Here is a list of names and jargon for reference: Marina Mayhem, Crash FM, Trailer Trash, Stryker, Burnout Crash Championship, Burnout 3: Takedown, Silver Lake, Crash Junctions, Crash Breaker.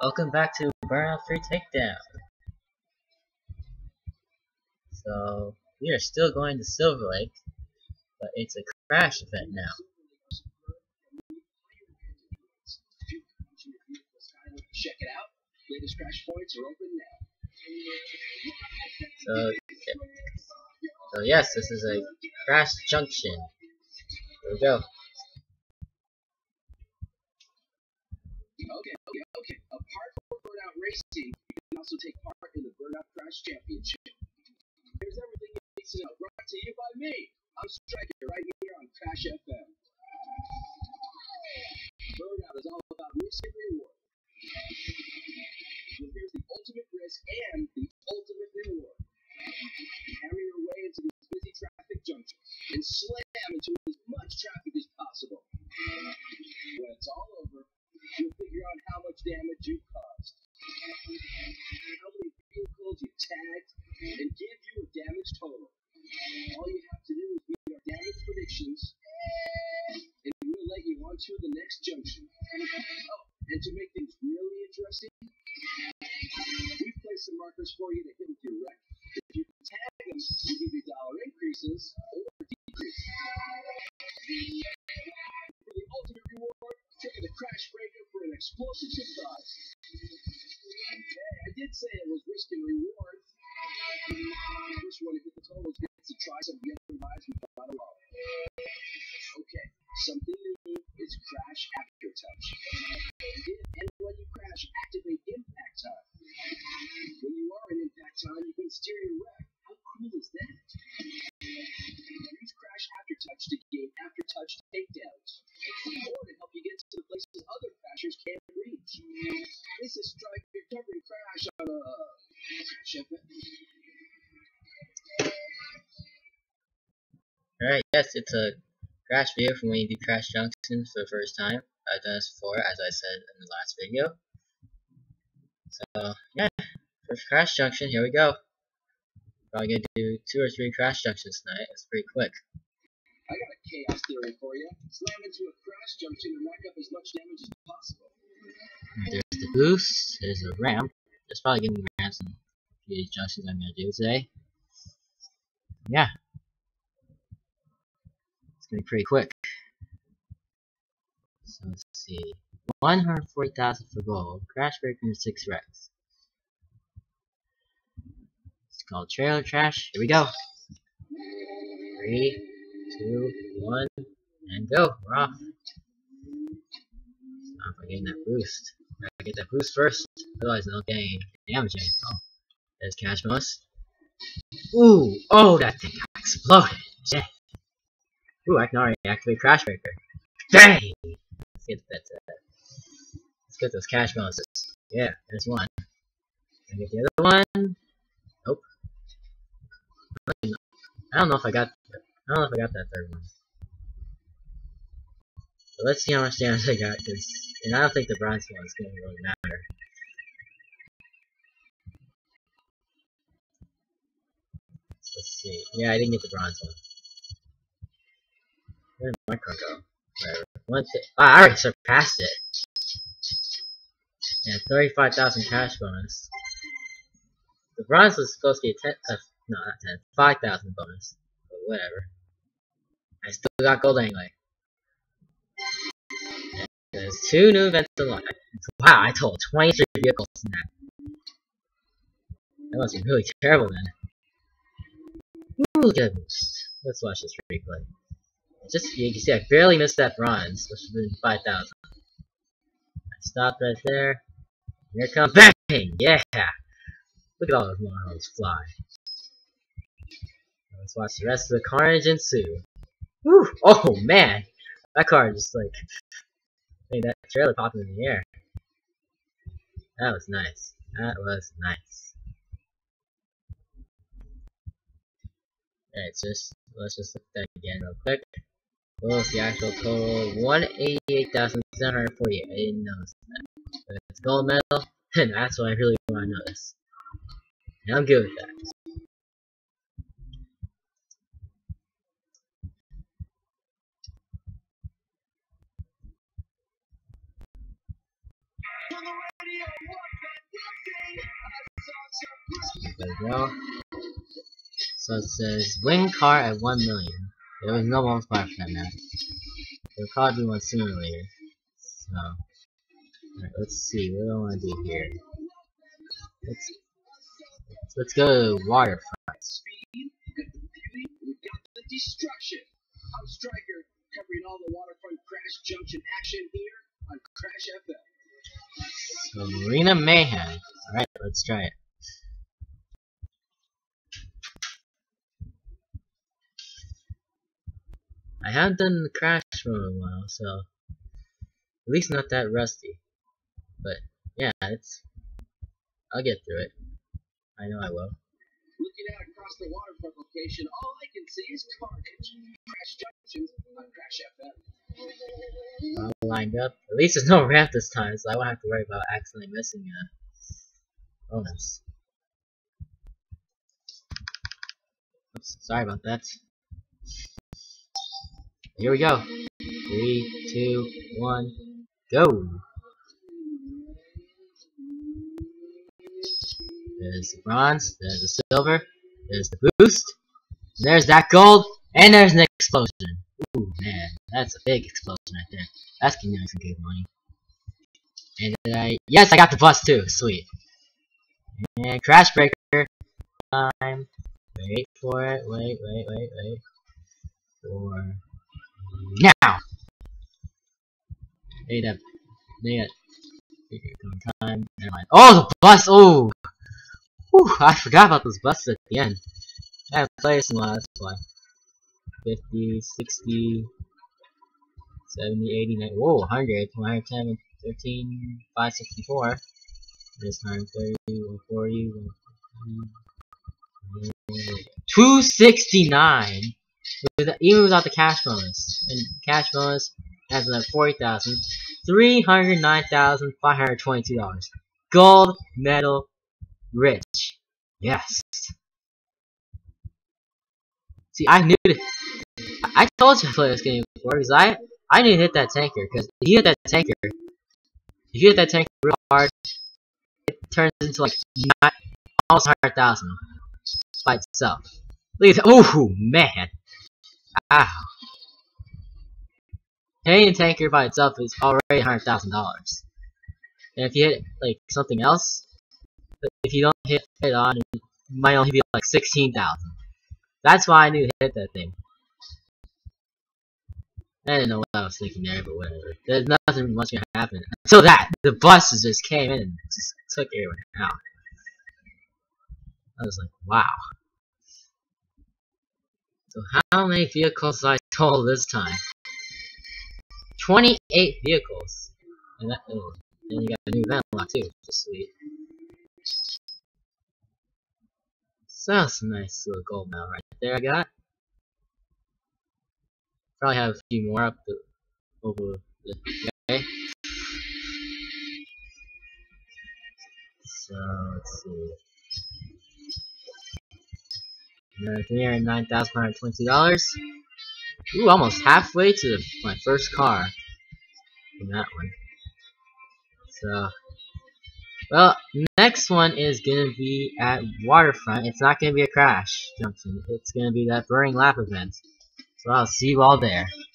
Welcome back to Burnout 3 Takedown. So, we are still going to Silver Lake, but it's a Crash event now. Check it out. Latest Crash points are open now. So yes, this is a Crash Junction. Here we go. Okay. Apart from Burnout racing, you can also take part in the Burnout Crash Championship. Here's everything you need to know, brought to you by me. I'm Stryker, right here on Crash FM. Burnout is all about risk and reward. Well, here's the ultimate risk and the ultimate reward. Hammer your way into these busy traffic junctions and slam into as much traffic as possible. When it's all over, you'll figure out how much damage you caused, how many vehicles you tagged, and give you a damage total. All you have to do is read your damage predictions, and we'll let you on to the next junction. Oh, and to make things really interesting, we've placed some markers for you to hit with your wreck. If you can tag them, we give you dollar increases or decreases. For the ultimate reward, trigger the Crash Breaker for an explosive surprise. I did say it was risk and reward. First one to hit the totals gets to try some of the other rides we've got along. Okay, something new is Crash After Touch. And when you crash, activate Impact Time. When you are in Impact Time, you can steer your wreck. How cool is that? Use Crash After Touch to gain After Touch takedowns, or to help you get to the places other crashers can't reach. This is Stryker covering Crash on a Crash FM. Alright, yes, it's a Crash video from when you do Crash Junction for the first time. I've done this before, as I said in the last video. So, yeah, for Crash Junction, here we go. Probably gonna do 2 or 3 Crash Junctions tonight. It's pretty quick. I got a chaos theory for you. Slam into a Crash Junction and rack up as much damage as possible. There's the boost, there's the ramp. There's probably gonna be ramps in these junctions I'm gonna do today. Yeah. It's gonna be pretty quick. So let's see. 140,000 for gold. Crash Breaker and 6 wrecks. It's called Trailer Trash. Here we go. 3, 2, 1, and go. We're off. It's time for getting that boost. Gotta get that boost first. Otherwise, I don't get any damage. Oh, there's Cash Bonus. Ooh! Oh, that thing got exploded. Yeah. Ooh, I can already activate Crash Breaker. Dang! Let's get that. Let's get those cash bonuses. Yeah, there's one. Can I get the other one? Nope. I don't know if I got. I don't know if I got that third one. But let's see how much damage I got. And I don't think the bronze one is going to really matter. Let's see. Yeah, I didn't get the bronze one. Where did my car go? Wow, I already surpassed it. Yeah, 35,000 cash bonus. The bronze was supposed to be a 5,000 bonus. But whatever. I still got gold anyway. And there's 2 new events alone. Wow, I totaled 23 vehicles in that. That must be really terrible then. Ooh, good boost. Let's watch this replay. Just you can see, I barely missed that bronze, which would have been 5,000. I stopped right there. Here it comes, bang! Yeah! Look at all those marbles fly. Let's watch the rest of the carnage ensue. Woo! Oh man, that car just like made that trailer pop in the air. That was nice. That was nice. Alright, just let's just look at that again real quick. What's the actual total? 188,748. I didn't notice that. But it's gold medal, and that's what I really want to notice. And I'm good with that. On the radio, There we go. So it says, win car at 1 million. There was no one car for that map. There'll probably be one sooner or later. So, alright, let's see. What do I want to do here? Let's go to waterfront. Destruction. I'm Stryker, covering all the waterfront crash junction action here on Crash FM. So, Marina Mayhem. Alright, let's try it. I haven't done the crash for a while, so at least not that rusty. But yeah, I'll get through it. I know I will. Looking out across the waterfront location, all I can see is carnage. Crash junctions on Crash FM. All lined up. At least there's no ramp this time, so I won't have to worry about accidentally missing a bonus. Oops, sorry about that. Here we go. 3, 2, 1, go! There's the bronze, there's the silver, there's the boost, there's that gold, and there's an explosion. Ooh, man, that's a big explosion right there. That's gonna be nice and good money. And then yes, I got the bus too, sweet. And Crash Breaker time. Wait for it, wait. For now! They got time, never mind. Oh, the bus! Oh! Whew, I forgot about those buses at the end. I haven't played this in the last one. 50, 60, 70, 80, 90, whoa, 100, 110, 13, 564. There's 130, 140, 140. 269! Even without the cash bonus. And cash bonus has another $40,000. $309,522. Gold medal rich. Yes. See, I knew it. I told you to play this game before because I knew to hit that tanker. Because if you hit that tanker real hard, it turns into like almost 100,000 by itself. Look at that. Oh man. Ow. Hitting a tanker by itself is already $100,000. And if you hit like something else, if you don't hit it on, it might only be like 16,000. That's why I knew to hit that thing. I didn't know what I was thinking there, but whatever. There's nothing much gonna happen. So that the buses just came in and just took everyone out. I was like, wow. So how many vehicles did I total this time? 28 vehicles. And that, oh, and you got a new event lot too, which is sweet. So that's a nice little gold medal right there I got. Probably have a few more up the over the day. So let's see. Another $309,522. Ooh, almost halfway to my first car in that one. So, well, next one is gonna be at Waterfront. It's not gonna be a crash junction. It's gonna be that Burning Lap event. So I'll see you all there.